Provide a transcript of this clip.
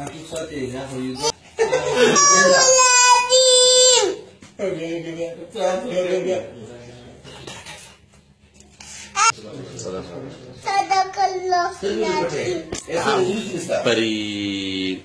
I keep sucking, that's what you do. Okay, give me that. Pari